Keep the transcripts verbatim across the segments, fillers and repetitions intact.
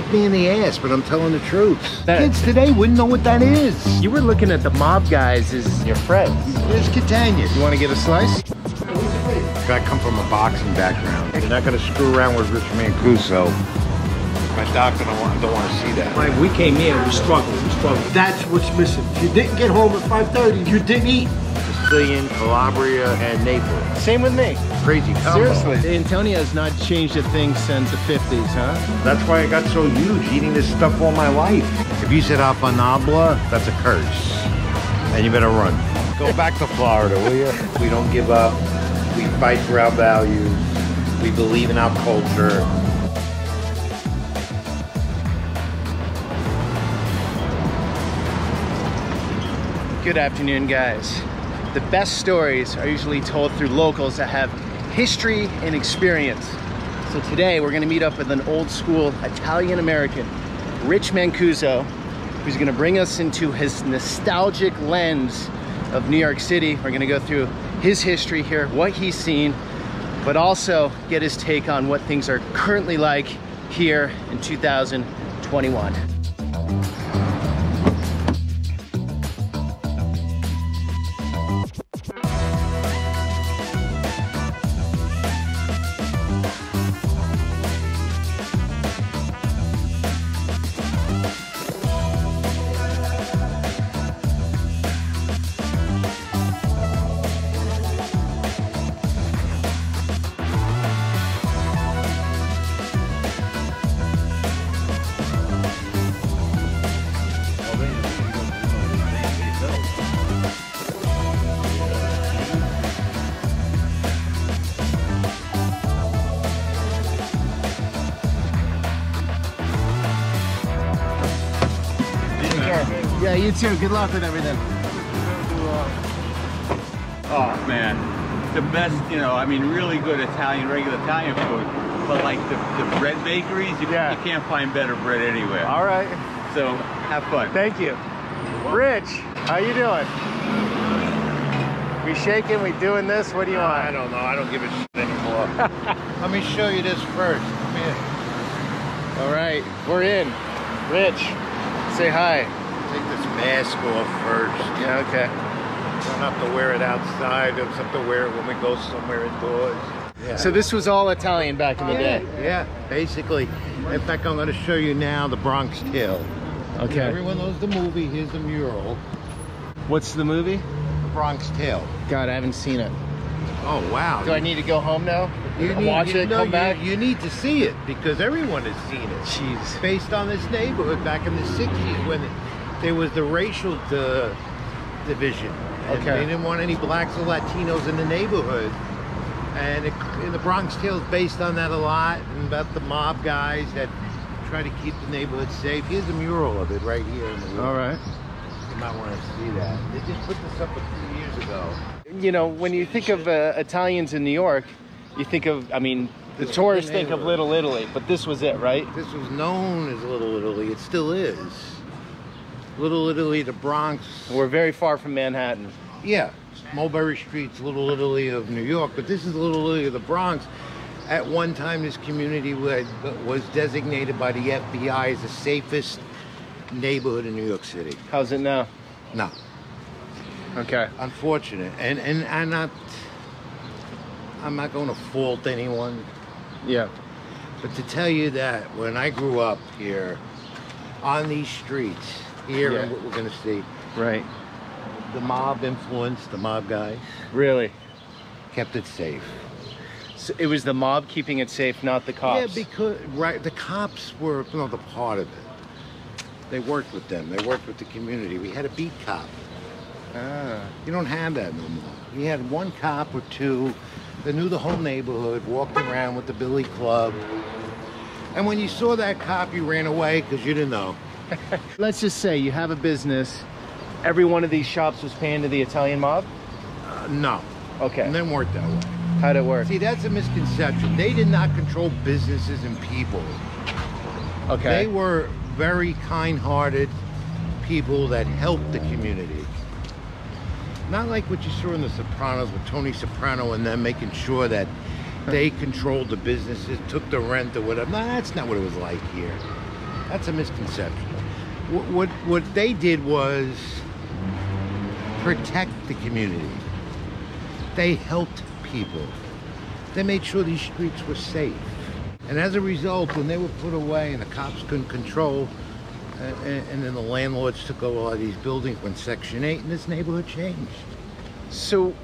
kicked me in the ass, but I'm telling the truth. That, Kids today wouldn't know what that is. You were looking at the mob guys as your friends. Here's Catania's. You want to get a slice? I come from a boxing background. You're not going to screw around with Rich Mancuso. My doctor don't want, don't want to see that. When we came in, we struggled, we struggled. That's what's missing. You didn't get home at five thirty, you didn't eat. Sicilian, Calabria, and Naples. Same with me. Crazy combo. Seriously. Antonio's not changed a thing since the fifties, huh? That's why I got so huge, eating this stuff all my life. If you said apanabla, that's a curse. And you better run. Go back to Florida, will you? We don't give up. We fight for our values. We believe in our culture. Good afternoon, guys. The best stories are usually told through locals that have history and experience. So today we're going to meet up with an old school Italian-American, Rich Mancuso, who's going to bring us into his nostalgic lens of New York City. We're going to go through his history here, what he's seen, but also get his take on what things are currently like here in two thousand twenty-one. Yeah, you too. Good luck with everything. Oh, man. The best, you know, I mean, really good Italian, regular Italian food. But, like, the, the bread bakeries, you, yeah. you can't find better bread anywhere. All right. So, have fun. Thank you. Rich, how you doing? We shaking? We doing this? What do you uh, want? I don't know. I don't give a shit anymore. Let me show you this first. Come here. All right. We're in. Rich, say hi. Take this mask off first. Yeah, okay. You don't have to wear it outside. You don't have to wear it when we go somewhere indoors. Yeah. So this was all Italian back in the yeah, day? Yeah, basically. In fact, I'm going to show you now The Bronx Tale. Okay. Everyone knows the movie. Here's the mural. What's the movie? The Bronx Tale. God, I haven't seen it. Oh, wow. Do I need to go home now? You need, watch you, it, no, come back? You, you need to see it because everyone has seen it. Jeez. Based on this neighborhood back in the sixties when it... There was the racial uh, division. And okay. They didn't want any blacks or Latinos in the neighborhood. And, it, and The Bronx Tale is based on that a lot, and about the mob guys that try to keep the neighborhood safe. Here's a mural of it right here. In the room. All right. You might want to see that. They just put this up a few years ago. You know, when you think of uh, Italians in New York, you think of, I mean, the tourists think of Little Italy, but this was it, right? This was known as Little Italy. It still is. Little Italy, the Bronx. We're very far from Manhattan. Yeah, Mulberry Street's Little Italy of New York, but this is Little Italy of the Bronx. At one time, this community was designated by the F B I as the safest neighborhood in New York City. How's it now? No. Okay. Unfortunate, and and I'm not, I'm not going to fault anyone. Yeah. But to tell you that when I grew up here, on these streets. Here yeah. and what we're going to see. Right. The mob influence, the mob guys. Really? Kept it safe. So it was the mob keeping it safe, not the cops? Yeah, because, right, the cops were, you know, the part of it. They worked with them. They worked with the community. We had a beat cop. Ah. You don't have that no more. We had one cop or two that knew the whole neighborhood, walked around with the billy club. And when you saw that cop, you ran away because you didn't know. Let's just say you have a business. Every one of these shops was paying to the Italian mob? Uh, no. Okay. And then worked that way. How'd it work? See, that's a misconception. They did not control businesses and people. Okay. They were very kind-hearted people that helped the community. Not like what you saw in The Sopranos with Tony Soprano and them making sure that they controlled the businesses, took the rent or whatever. No, that's not what it was like here. That's a misconception. What, what, what they did was protect the community. They helped people. They made sure these streets were safe. And as a result, when they were put away and the cops couldn't control, uh, and, and then the landlords took over a lot of these buildings when Section eight in this neighborhood changed. So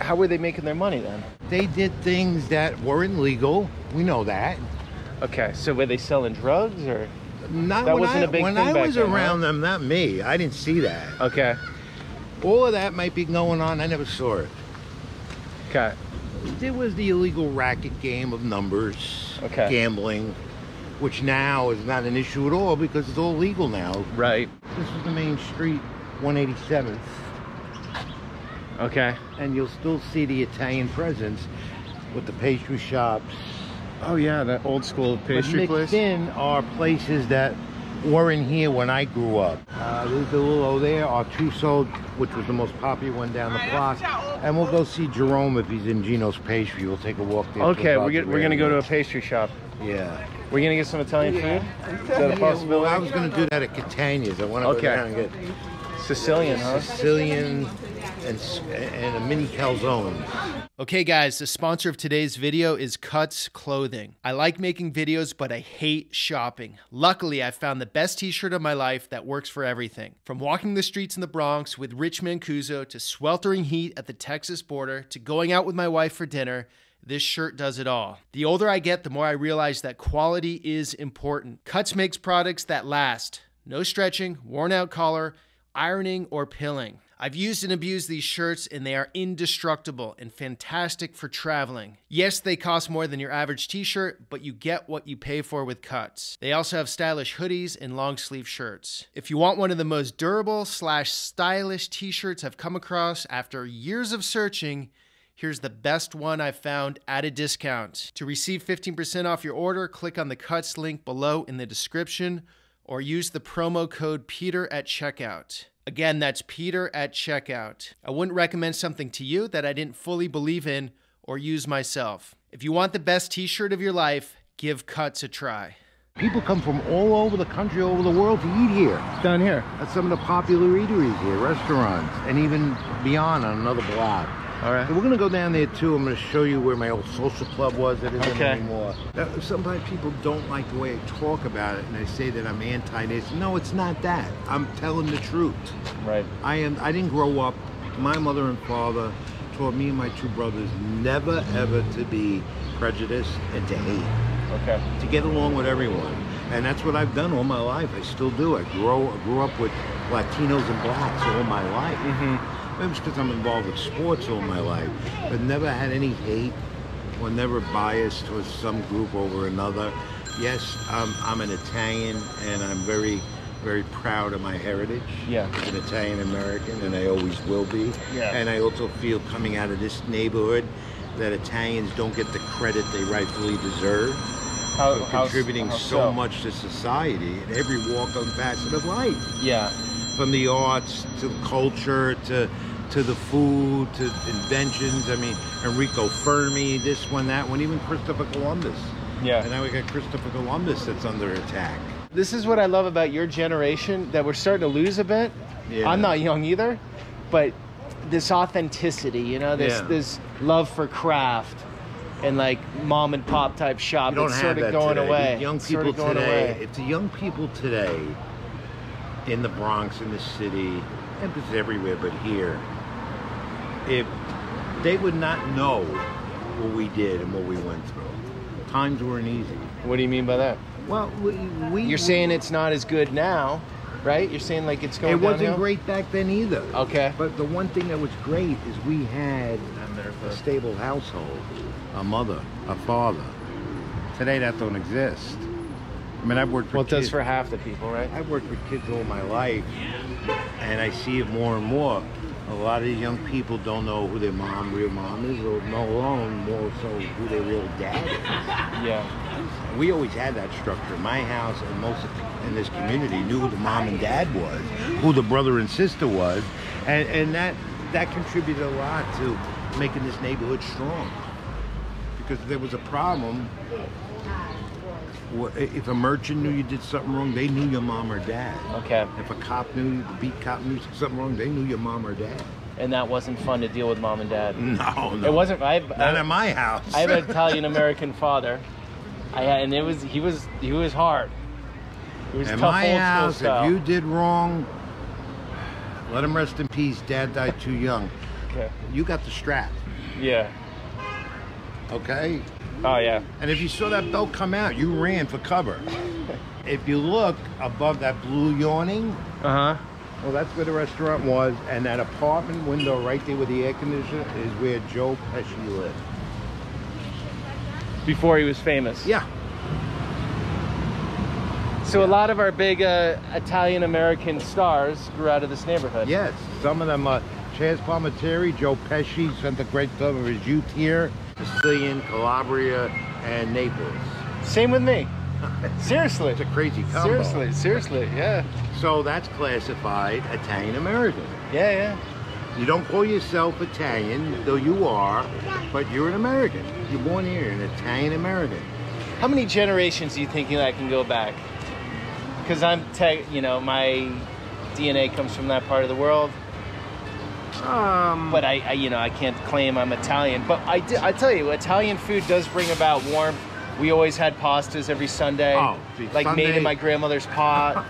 how were they making their money then? They did things that weren't legal. We know that. Okay, so were they selling drugs or? Not that when wasn't I, a big when thing I back was then, around huh? them, not me. I didn't see that. Okay. All of that might be going on. I never saw it. Okay. There was the illegal racket game of numbers, okay. gambling, which now is not an issue at all because it's all legal now. Right. This is the main street, one eighty-seventh. Okay. And you'll still see the Italian presence with the pastry shops. Oh yeah, that old school pastry place. But mixed in are places that weren't here when I grew up. Uh, there's the little O there, Artuso, which was the most popular one down the block. And we'll go see Jerome if he's in Gino's Pastry. We'll take a walk there. Okay, we're, get, we're gonna go to a pastry shop. Yeah. We're gonna get some Italian yeah. food? Is that a possibility? Well, I was gonna do that at Catania's. I wanna okay. go down and get Sicilian, huh? Sicilian and, and a mini calzone. Okay guys, the sponsor of today's video is Cuts Clothing. I like making videos, but I hate shopping. Luckily, I found the best t-shirt of my life that works for everything. From walking the streets in the Bronx with Rich Mancuso, to sweltering heat at the Texas border, to going out with my wife for dinner, this shirt does it all. The older I get, the more I realize that quality is important. Cuts makes products that last. No stretching, worn out collar, ironing, or pilling. I've used and abused these shirts, and they are indestructible and fantastic for traveling. Yes, they cost more than your average t-shirt, but you get what you pay for with Cuts. They also have stylish hoodies and long sleeve shirts. If you want one of the most durable slash stylish t-shirts I've come across after years of searching, here's the best one I've found at a discount. To receive fifteen percent off your order, click on the Cuts link below in the description, or use the promo code Peter at checkout. Again, that's Peter at checkout. I wouldn't recommend something to you that I didn't fully believe in or use myself. If you want the best t-shirt of your life, give Cuts a try. People come from all over the country, all over the world to eat here. Down here. That's some of the popular eateries here, restaurants, and even beyond on another block. All right. So we're gonna go down there too. I'm gonna show you where my old social club was. That isn't okay. anymore. That, sometimes people don't like the way I talk about it, and they say that I'm anti-this. No, it's not that. I'm telling the truth. Right. I am. I didn't grow up. My mother and father taught me and my two brothers never ever to be prejudiced and to hate. Okay. To get along with everyone, and that's what I've done all my life. I still do. I grow. I grew up with Latinos and blacks all my life. Mm-hmm. Maybe it's because I'm involved with sports all my life, but never had any hate or never biased towards some group over another. Yes, um, I'm an Italian, and I'm very, very proud of my heritage. Yeah. As an Italian-American, and I always will be. Yeah. And I also feel coming out of this neighborhood that Italians don't get the credit they rightfully deserve. How, for contributing how, how so, so much to society in every walk and facet of life. Yeah. From the arts to the culture to to the food to inventions. I mean, Enrico Fermi, this one, that one, even Christopher Columbus. Yeah. And now we got Christopher Columbus that's under attack. This is what I love about your generation that we're starting to lose a bit. Yeah. I'm not young either, but this authenticity, you know, this yeah. this love for craft and like mom and pop type shop. It's sort of going today. away. The young people sort of going today. Away. It's the young people today. In the Bronx, in the city, and this is everywhere but here, if they would not know what we did and what we went through. Times weren't easy. What do you mean by that? Well, we... we You're saying it's not as good now, right? You're saying like it's going downhill? It wasn't downhill? great back then either. Okay. But the one thing that was great is we had a stable household, a mother, a father. Today that don't exist. I mean, I've worked for well, it kids. does for half the people, right? I've worked with kids all my life, and I see it more and more. A lot of these young people don't know who their mom, real mom is, or no alone, more so who their real dad is. Yeah. We always had that structure. My house and most in this community knew who the mom and dad was, who the brother and sister was, and, and that, that contributed a lot to making this neighborhood strong. Because if there was a problem, if a merchant knew you did something wrong, they knew your mom or dad. Okay. If a cop knew, the beat cop knew something wrong, they knew your mom or dad. And that wasn't fun to deal with mom and dad. No, no. It wasn't. I, Not I, at my house. I have an Italian American father. I had, and it was he was he was hard. It was at tough my old house, school style. If you did wrong, let him rest in peace. Dad died too young. Okay. You got the strap. Yeah. Okay. Oh yeah. And if you saw that belt come out, you ran for cover. If you look above that blue yawning. Uh huh. Well, that's where the restaurant was, and that apartment window right there with the air conditioner is where Joe Pesci lived. Before he was famous? Yeah. So yeah. A lot of our big uh, Italian-American stars grew out of this neighborhood. Yes, some of them are Chazz Palminteri, Joe Pesci spent a great time of his youth here, Sicilian, Calabria, and Naples. Same with me. Seriously. It's a crazy combo. Seriously, seriously, yeah. So that's classified Italian-American. Yeah, yeah. You don't call yourself Italian, though you are, but you're an American. You're born here, an Italian-American. How many generations do you think that can go back? Because I'm, tech, you know, my D N A comes from that part of the world. Um, but I, I, you know, I can't claim I'm Italian. But I, do, I tell you, Italian food does bring about warmth. We always had pastas every Sunday, oh, see, like Sunday, made in my grandmother's pot,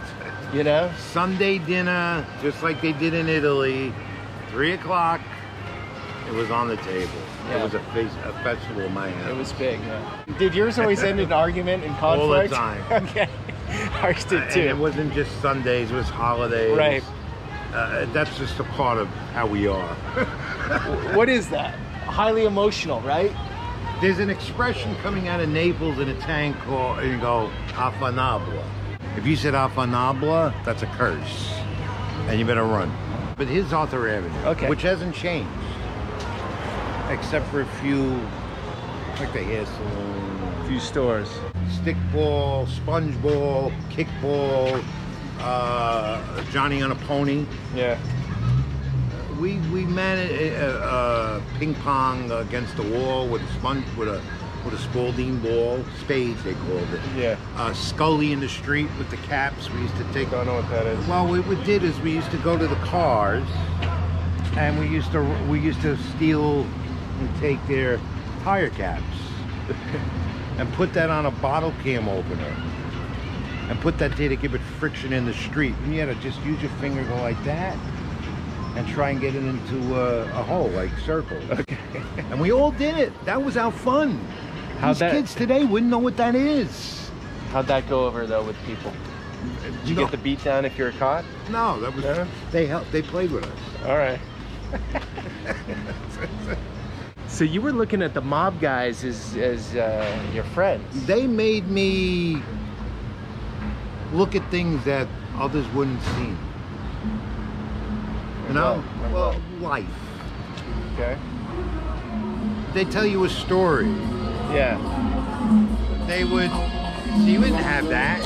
you know? Sunday dinner, just like they did in Italy, three o'clock, it was on the table. Yeah. It was a, face, a festival in my house. It was big, yeah. Did yours always end in argument and conflict? All the time. Okay. Ours did too. And it wasn't just Sundays, it was holidays. Right. Uh, that's just a part of how we are. What is that? Highly emotional, right? There's an expression coming out of Naples in Italian called, you go, affanabla. If you said affanabla, that's a curse. And you better run. But here's Arthur Avenue, okay, which hasn't changed. Except for a few, like the hair salon. A few stores. Stickball, spongeball, kickball, uh, Johnny on a pony. Yeah. We we managed uh, uh, ping pong against the wall with a sponge with a with a Spalding ball, spades they called it. Yeah. Uh, Scully in the street with the caps. We used to take. I don't know what that is. Well, what we did is we used to go to the cars, and we used to we used to steal and take their tire caps, and put that on a bottle cam opener, and put that there to give it friction in the street. And you had to just use your finger to go like that. And try and get it into a, a hole, like circle. Okay. And we all did it. That was our fun. How'd These that, kids today wouldn't know what that is. How'd that go over though with people? Did you no. get the beat down if you were caught? No, that was no? they helped. They played with us. All right. So you were looking at the mob guys as as uh, your friends. They made me look at things that others wouldn't see. You know, well, life. Okay. They tell you a story. Yeah. They would. See, you wouldn't have that.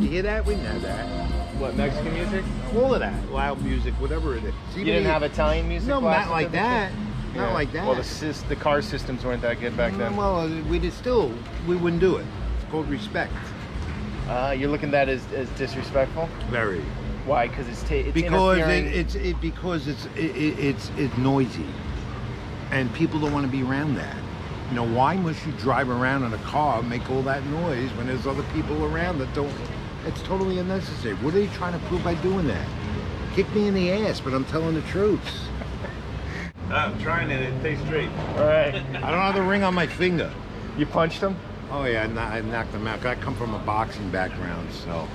You hear that? We didn't have that. What, Mexican music? All of that, loud music, whatever it is. See, you didn't have Italian music? No, not like that. Yeah. Not like that. Well, the the car systems weren't that good back then. Well, we did still. We wouldn't do it. It's called respect. Uh, you're looking at that as as disrespectful. Very. Why? Because it's, it's because it, it's it, because it's it, it, it's it's noisy, and people don't want to be around that. You know, why must you drive around in a car, make all that noise when there's other people around that don't? It's totally unnecessary. What are you trying to prove by doing that? Kick me in the ass, but I'm telling the truth. I'm trying it. It tastes straight. All right. I don't have the ring on my finger. You punched him? Oh yeah, I knocked him out. I come from a boxing background, so.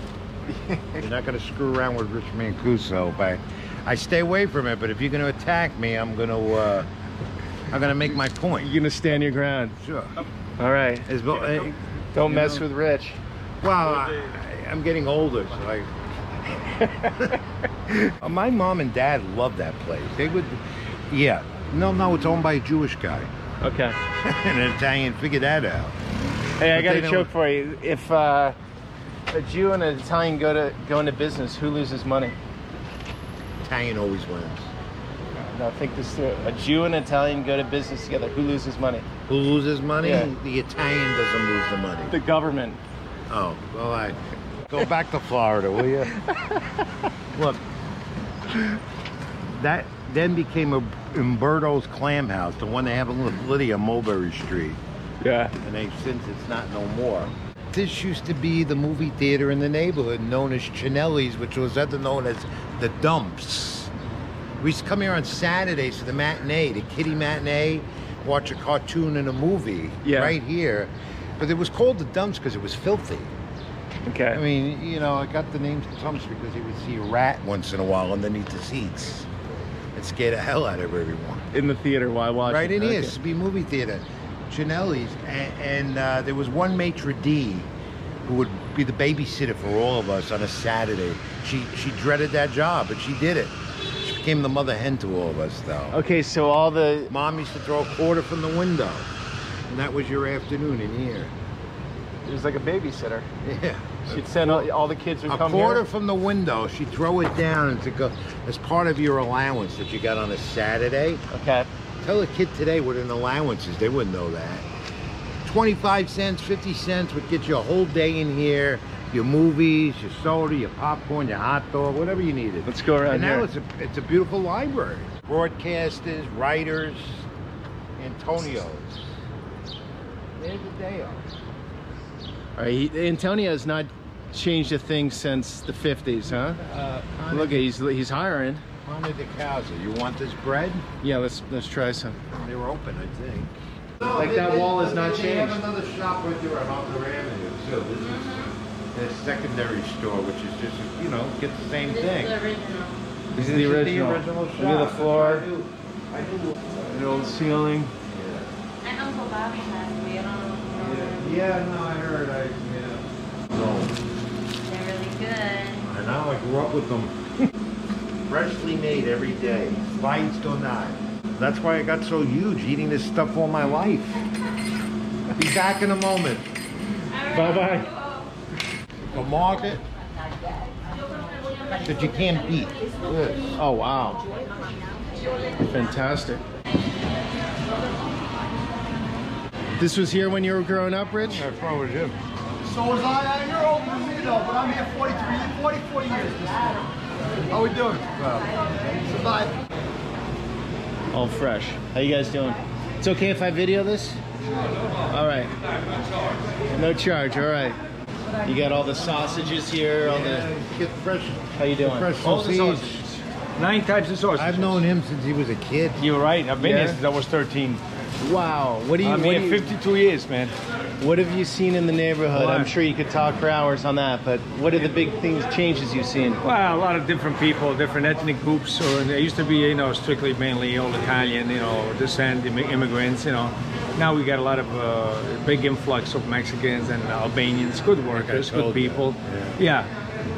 You're not going to screw around with Rich Mancuso, but I stay away from it. But if you're going to attack me, I'm going to uh, I'm going to make my point. You're going to stand your ground. Sure. All right. As well, I, don't mess know. with Rich. Well, I, I'm getting older, so I... My mom and dad loved that place. They would, yeah. No, no, it's owned by a Jewish guy. Okay. And an Italian. Figure that out. Hey, but I got a joke for you. If. Uh, A Jew and an Italian go to go into business, who loses money? Italian always wins. Now think this through. A Jew and an Italian go to business together, who loses money? Who loses money? Yeah. The Italian doesn't lose the money. The government. Oh, well, I go back to Florida, will you? Look, that then became a Umberto's Clam House, the one they have in Lydia, Mulberry Street. Yeah. And they, since it's not no more. This used to be the movie theater in the neighborhood known as Chinelli's, which was other known as The Dumps. We used to come here on Saturdays for the matinee, the kiddie matinee, watch a cartoon and a movie yeah. right here. But it was called The Dumps because it was filthy. Okay. I mean, you know, I got the name The Dumps because you would see a rat once in a while underneath the seats. It scared the hell out of everyone. In the theater while watching. Right in okay. here, it used to be movie theater. Chinelli's, and, and uh, there was one maitre d' who would be the babysitter for all of us on a Saturday. She she dreaded that job, but she did it. She became the mother hen to all of us, though. Okay, so all the... Mom used to throw a quarter from the window, and that was your afternoon in here. It was like a babysitter. Yeah. She'd send all, all the kids would come here. A quarter from the window, she'd throw it down to go, as part of your allowance that you got on a Saturday. Okay. Tell a kid today what an allowance is. They wouldn't know that. twenty-five cents, fifty cents would get you a whole day in here. Your movies, your soda, your popcorn, your hot dog, whatever you needed. Let's go around and here. And now it's a, it's a beautiful library. Broadcasters, writers, Antonio's. There's a day off. All right, Antonio's not changed a thing since the fifties, huh? Uh, Look, he's, he's hiring. Ponte de Casa. You want this bread? Yeah, let's let's try some. They were open, I think. No, like they, that they, wall has not they changed. They have another shop right there on Arthur Avenue too. This is their secondary store, which is just you know gets the same this thing. Is the original. This, this is the original. The original shop. Look at the floor. I do. I do. The old ceiling. Yeah. My Uncle Bobby passed away. I don't know if you know. Yeah, no, I heard. I yeah. So, they're really good. I know. I grew up with them. Freshly made every day, bites or not. That's why I got so huge eating this stuff all my life. Be back in a moment. Bye-bye. The market that you can't beat. Yes. Oh, wow. Fantastic. This was here when you were growing up, Rich? That's probably him. So was I. You're old for me, though, but I'm here forty-three, forty-four years this year. How we doing? Well, survive. All fresh. How you guys doing? It's okay if I video this? Sure, no problem. All right. No charge. No charge, all right. You got all the sausages here, all the... Get fresh. How you doing? Fresh all the sausages. Nine types of sausages. I've known him since he was a kid. You're right. I've been yeah. here since I was thirteen. Wow. What do you... I'm here you... fifty-two years, man. What have you seen in the neighborhood? Well, I'm sure you could talk for hours on that, but what are the big things, changes you've seen? Well, a lot of different people, different ethnic groups. Or there used to be, you know, strictly mainly all Italian, you know, descent, immigrants, you know. Now we got a lot of uh, big influx of Mexicans and Albanians, good workers, good people. That. Yeah. yeah.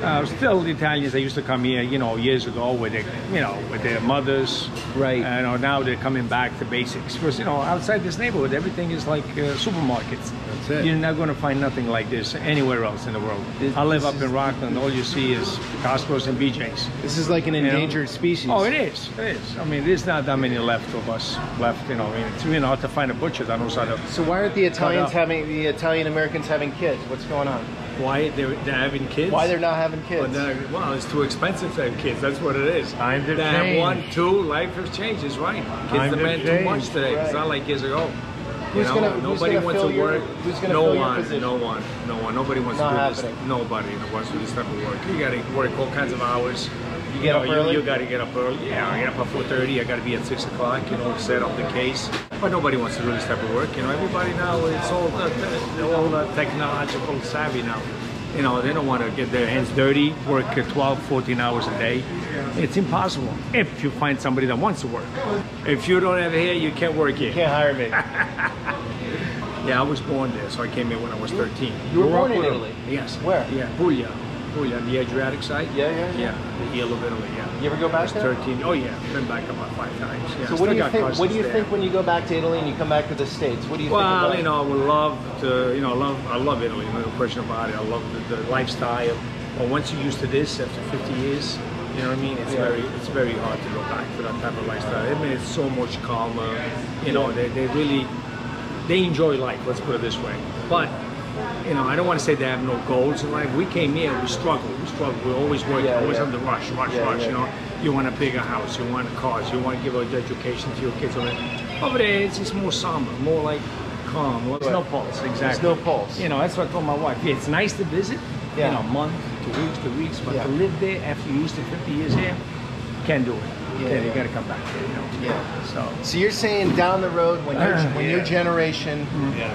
Uh, still, the Italians, they used to come here, you know, years ago with their, you know, with their mothers. Right. And uh, you know, now they're coming back to basics. Because, you know, outside this neighborhood, everything is like uh, supermarkets. That's it. You're not going to find nothing like this anywhere else in the world. This, I live up in Rockland. All you see is Costco's and B J's. This is like an endangered you know? species. Oh, it is. It is. I mean, there's not that many left of us left, you know. I mean, it's really hard to find a butcher that knows how to... So why aren't the Italians having, the Italian-Americans having kids? What's going on? Why they're, they're having kids? Why they're not having kids? Well, well, it's too expensive to have kids. That's what it is. Times have changed. One, two, life has changed. It's right. Kids demand too much today. Right. It's not like years ago. You who's know, gonna, nobody who's wants to your, work. Who's gonna no one, no one, no one. Nobody wants not to do happening. this. Nobody wants to do this type of work. You got to work all kinds of hours. You, you get know, up early? You, you got to get up early. Yeah, I get up at four thirty. I got to be at six o'clock, you know, set up the case. But nobody wants to do this type of work. You know, everybody now, it's all, uh, all uh, technological savvy now. You know, they don't want to get their hands dirty, work twelve, fourteen hours a day. It's impossible if you find somebody that wants to work. If you don't have hair, you can't work here. You can't hire me. Yeah, I was born there, so I came here when I was thirteen. You were born in Italy? Yes. Where? Yeah, Puglia. Oh yeah, the Adriatic side. Yeah, yeah, yeah. yeah. The Eel of Italy. Yeah. You ever go back there? Thirteen. Oh yeah, been back about five times. Yeah, so what do you think? What do you there. think when you go back to Italy and you come back to the States? What do you well, think? Well, you know, I love to. You know, I love. I love Italy. No question about it. I love the, the lifestyle. But once you're used to this, after fifty years, you know what I mean. It's yeah. very, it's very hard to go back to that type of lifestyle. I mean, it's so much calmer. You know, they they really, they enjoy life. Let's put it this way. But you know, I don't want to say they have no goals in life. We came here, we struggled, we struggled, we always working, yeah, always yeah. under rush, rush, yeah, rush, yeah, you know. Yeah. You want a bigger house, you want cars, you want to give an education to your kids. Over there, it's just more somber, more like calm. There's no pulse, exactly. There's no pulse. You know, that's what I told my wife. Yeah, it's nice to visit, yeah. you know, month to weeks to weeks, but yeah. to live there after you used to fifty years here, can't do it. Yeah, yeah, you got to come back there, you know. Yeah. So, so you're saying down the road when your when yeah. your generation, mm-hmm. yeah,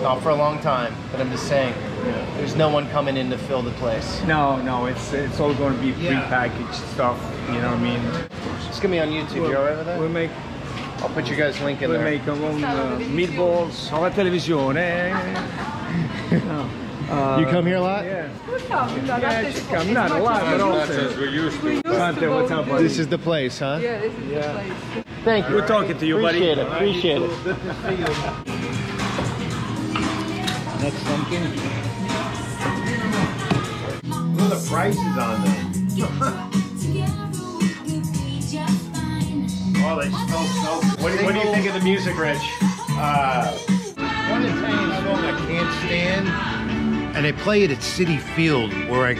not for a long time, but I'm just saying, yeah. there's no one coming in to fill the place. No, no, it's it's all going to be yeah. prepackaged stuff. You know what I mean? It's gonna be on YouTube. We'll, you all right with that? We'll make. I'll put you guys' link in we'll there. We'll make our own uh, meatballs on televisione. No. Uh, you come here a lot? Yeah. No, no, yeah, I come. Not a lot, but also. We're used to. Conte, what's up, buddy? This is the place, huh? Yeah, this is yeah. the place. Thank you. We're talking to you, appreciate buddy. Appreciate it. Appreciate right, it. Next pumpkin. Look at the prices on them. Oh, they smell so good. What, what do you think of the music, Rich? Uh, one Italian song I can't stand. And they play it at City Field, where I,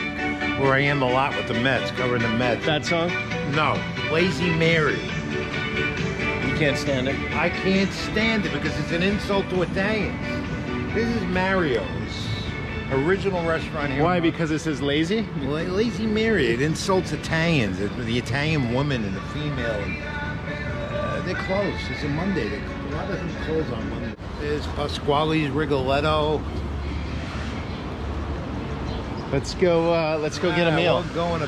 where I am a lot with the Mets, covering the Mets. That song? No, Lazy Mary. You can't stand it? I can't stand it because it's an insult to Italians. This is Mario's original restaurant here. Why? Because it says lazy? Well, Lazy Mary. It insults Italians, the Italian woman and the female. And, uh, they're closed. It's a Monday. They, a lot of them close on Monday. There's Pasquale's, Rigoletto. Let's go. Uh, let's go yeah, get a meal. We'll go in a...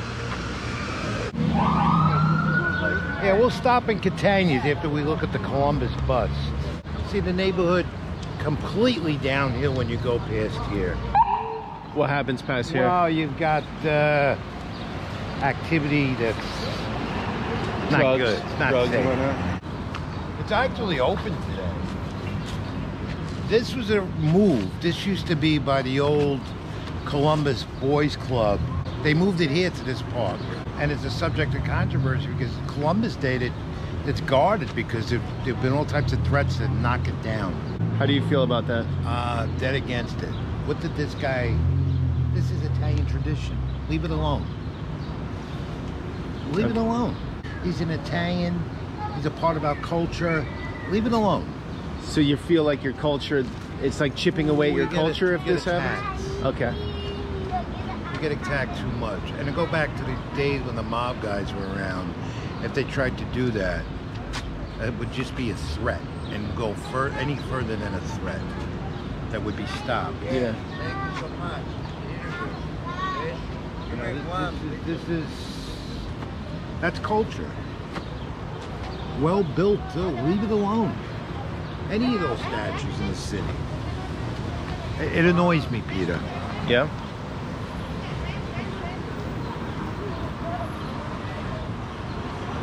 Yeah, we'll stop in Catania's after we look at the Columbus bus. See the neighborhood completely downhill when you go past here. What happens past here? Well, you've got uh, activity that's drugs, not good. It's not drugs safe. Right, it's actually open today. This was a move. This used to be by the old Columbus Boys Club. They moved it here to this park, and it's a subject of controversy because Columbus Day that it's guarded because there have been all types of threats that knock it down. How do you feel about that? Uh, dead against it. What did this guy? This is Italian tradition. Leave it alone. Leave it alone. He's an Italian. He's a part of our culture. Leave it alone. So you feel like your culture, it's like chipping away well, your culture it, if this happens? Okay. Get attacked too much, and to go back to the days when the mob guys were around, if they tried to do that, it would just be a threat and go fur any further than a threat that would be stopped. Yeah. Thank you so much. You know, this, this, is, this is that's culture. Well built too. Leave it alone. Any of those statues in the city. It, it annoys me, Peter. Yeah.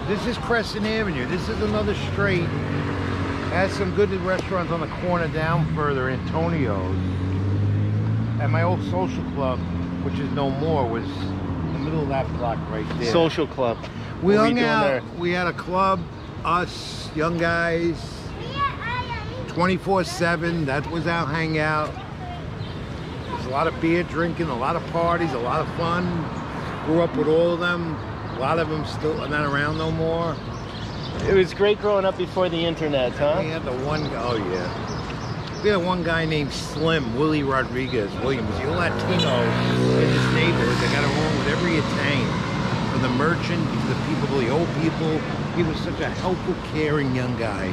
This is Crescent Avenue. This is another street. Has some good restaurants on the corner down further, Antonio's. And my old social club, which is no more, was in the middle of that block right there. Social club. We hung out. We had a club, us young guys, twenty-four seven. That was our hangout. There's a lot of beer drinking, a lot of parties, a lot of fun. Grew up with all of them. A lot of them still are not around no more. It was great growing up before the internet, huh? And we had the one guy, oh yeah. We had one guy named Slim, Willie Rodriguez Williams. The Latino in this neighborhood that got along with every Italian. From the merchant to the people, the old people. He was such a helpful, caring young guy.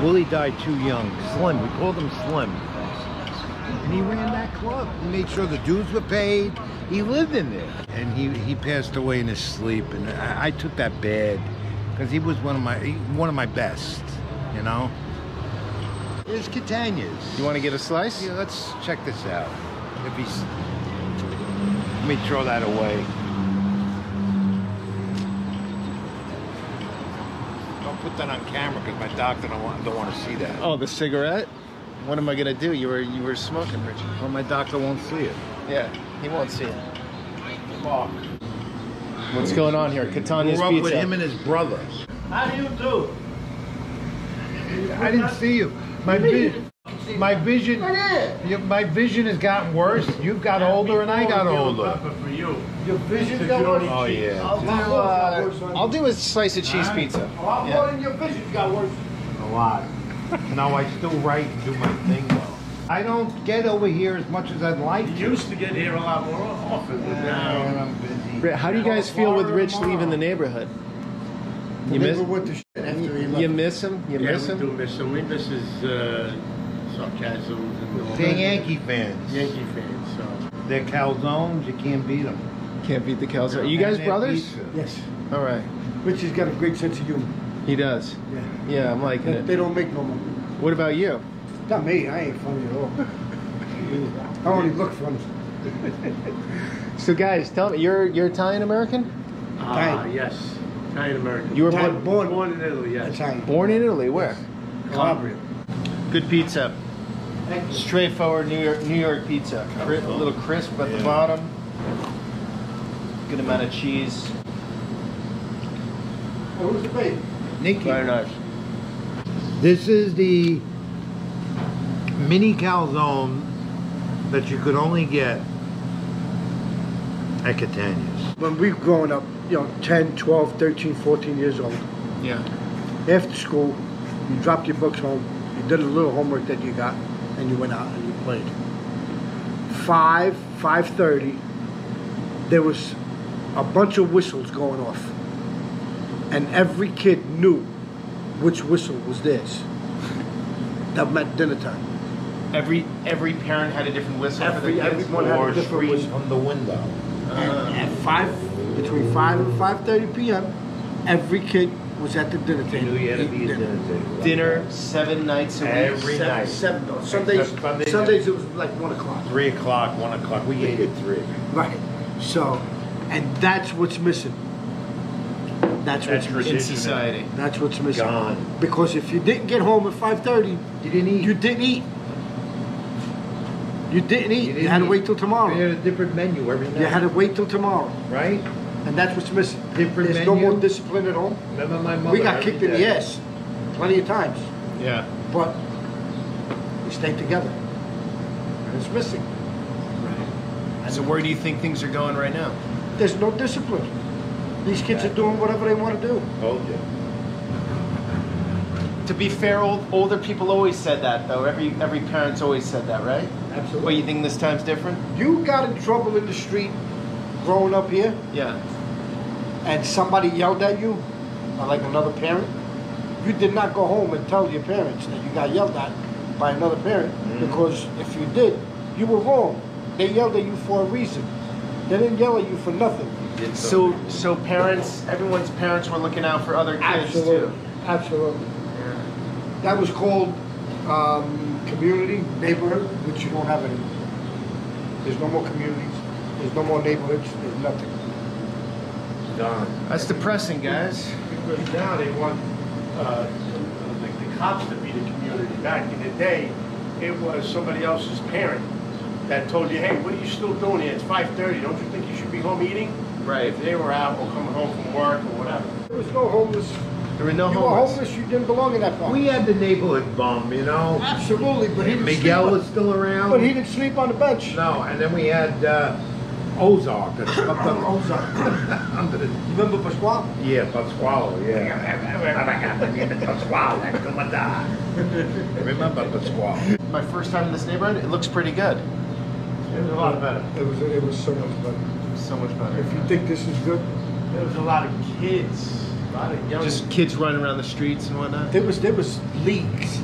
Willie died too young. Slim, we called him Slim. And he ran that club. He made sure the dues were paid. He lived in there. And he, he passed away in his sleep, and I, I took that bad because he was one of my one of my best, you know? Here's Catania's. You want to get a slice? Yeah, let's check this out. If he's, let me throw that away. Don't put that on camera because my doctor don't want, don't want to see that. Oh, the cigarette? What am I gonna do? You were you were smoking, Richard. Well, my doctor won't see it. Yeah, he won't see it. Mark. What's going on here? Catania's Pizza. We're up with him and his brother. How do you do? I didn't see you. My beard. my vision, you, my vision has gotten worse. You've got yeah, older and I got older. For you. Your vision's got worse. Oh yeah. I'll do, uh, I'll do a slice of cheese pizza. Oh, I'm yeah. going your vision's got worse. A lot. No, I still write and do my thing though. I don't get over here as much as I'd like to. You used to get here a lot more often. Yeah, I'm busy. How do you guys feel with Rich leaving the neighborhood? You miss him? You miss him? You miss him? Yeah, we do miss him. We miss his uh, sarcasms and all. They're Yankee fans. Yankee fans, so. They're calzones. You can't beat them. Can't beat the calzones. Are you guys brothers? Pizza. Yes. All right. Rich has got a great sense of humor. He does. Yeah. Yeah, I'm liking it. They don't make no more. What about you? Not me. I ain't funny at all. I only look funny. So, guys, tell me, you're you're Italian American? Ah, uh, yes, Italian American. You were Italian, born, born in Italy. Yes. Italian. Born in Italy. Where? Yes. Calabria. Good pizza. Straightforward New York New York pizza. Crisp, a little crisp at yeah. the bottom. Good amount of cheese. Oh, who's the baby? Nikki. Very nice. This is the mini calzone that you could only get at Catania's. When we've grown up, you know, ten, twelve, thirteen, fourteen years old. Yeah. After school, you dropped your books home, you did a little homework that you got, and you went out and you played. five, five thirty, there was a bunch of whistles going off. And every kid knew which whistle was theirs. That meant dinner time. Every every parent had a different whistle. Every everyone had a different whistle from the window. Uh, and at five, between five and five thirty p.m., every kid was at the dinner table. You had to be at dinner. Dinner, table. dinner seven nights a week. Every seven, night. Seven. No, Sundays. Sundays. Sundays it was like one o'clock. Three o'clock. One o'clock. We ate at three. Right. So, and that's what's missing. That's what's missing in society. That's what's missing. Gone. Because if you didn't get home at five thirty, you didn't eat. You didn't eat. You didn't eat. You, didn't you had eat. to wait till tomorrow. You had a different menu every night. You had to wait till tomorrow, right? And that's what's missing. Different There's menu. no more discipline at home. Remember my mother. We got kicked day. in the ass plenty of times. Yeah. But we stayed together. And it's missing. Right. So where do you think things are going right now? There's no discipline. These kids are doing whatever they want to do. Oh, yeah. To be fair, old, older people always said that, though. Every every parent's always said that, right? Absolutely. What, you think this time's different? You got in trouble in the street growing up here. Yeah. And somebody yelled at you, or like another parent. You did not go home and tell your parents that you got yelled at by another parent. Mm. Because if you did, you were wrong. They yelled at you for a reason. They didn't yell at you for nothing. So, so parents, everyone's parents were looking out for other kids Absolutely. too. Absolutely. Yeah. That was called um, community, neighborhood, which you don't have anymore. There's no more communities. There's no more neighborhoods. There's nothing. Done. That's depressing, guys. Because now they want uh, the, the cops to be the community. Back in the day, it was somebody else's parent that told you, hey, what are you still doing here? It's five thirty. Don't you think you should be home eating? Right. If they were out or coming home from work or whatever. There was no homeless. There were no you homeless. You were homeless. You didn't belong in that bum. We had the neighborhood bum, you know. Absolutely. But he Miguel was still around. But he didn't sleep on the bench. No. And then we had uh, Ozark. Up the, Ozark. Under the, remember Pasquale? Yeah, Pasquale. Yeah. Pasquale. Come on. Remember Pasquale. My first time in this neighborhood, it looks pretty good. It was a lot better. It was, it was so much better. So much better. If you think this is good, there was a lot of kids, a lot of young just kids running around the streets and whatnot. There was there was leagues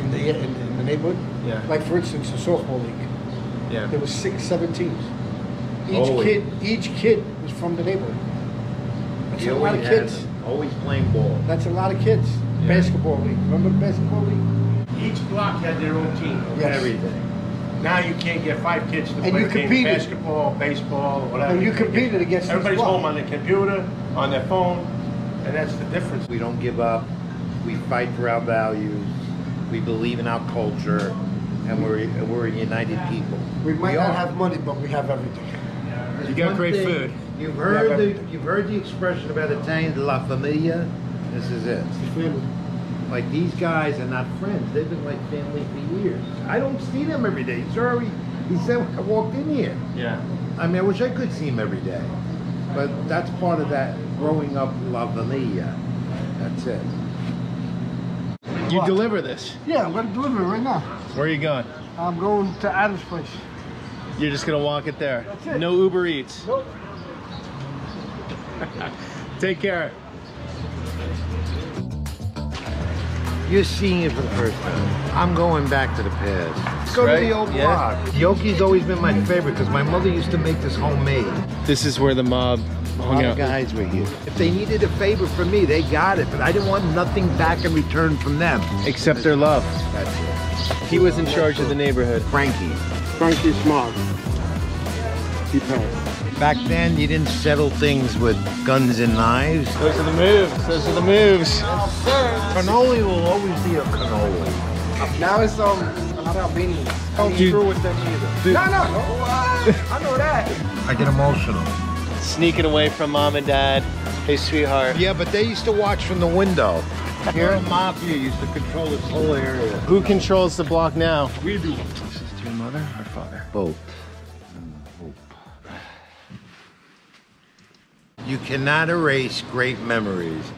in the in, in the neighborhood. Yeah. Like for instance, the softball league. Yeah. There was six, seven teams. Each always. kid, each kid was from the neighborhood. That's a lot of kids. Them. Always playing ball. That's a lot of kids. Yeah. Basketball league. Remember the basketball league? Each block had their own team. Yes. Everything. Now you can't get five kids to and play you games, basketball, baseball, or whatever. And you competed against everybody's home on their computer, on their phone, and that's the difference. We don't give up. We fight for our values. We believe in our culture, and we're we're a united people. We might we not have money, but we have everything. Yeah, you got great thing, food. You've heard the, you've heard the expression about Italians, la famiglia. This is it. It's family. Like, these guys are not friends. They've been like family for years. I don't see them every day. He's already, he said, I walked in here. Yeah. I mean, I wish I could see him every day. But that's part of that growing up La Valletta. That's it. You what? Deliver this? Yeah, I'm going to deliver it right now. Where are you going? I'm going to Adam's place. You're just going to walk it there? That's it. No Uber Eats? Nope. Take care. You're seeing it for the first time. I'm going back to the past. Go right? to the old yeah. block. Yoki's always been my favorite because my mother used to make this homemade. This is where the mob hung out. The guys were here. If they needed a favor from me, they got it, but I didn't want nothing back in return from them. Except their love. That's it. He was in charge of the neighborhood. Frankie. Frankie Smog. He passed. Back then, you didn't settle things with guns and knives. Those are the moves. Those are the moves. Cannoli will always be a cannoli. Now it's um, not Albanians. Don't be through with them either. No, no, no. I know that. I get emotional. Sneaking away from mom and dad, hey sweetheart. Yeah, but they used to watch from the window. Here, the mafia used to control this whole area. Who controls the block now? We do. This is your mother or father? Both. You cannot erase great memories.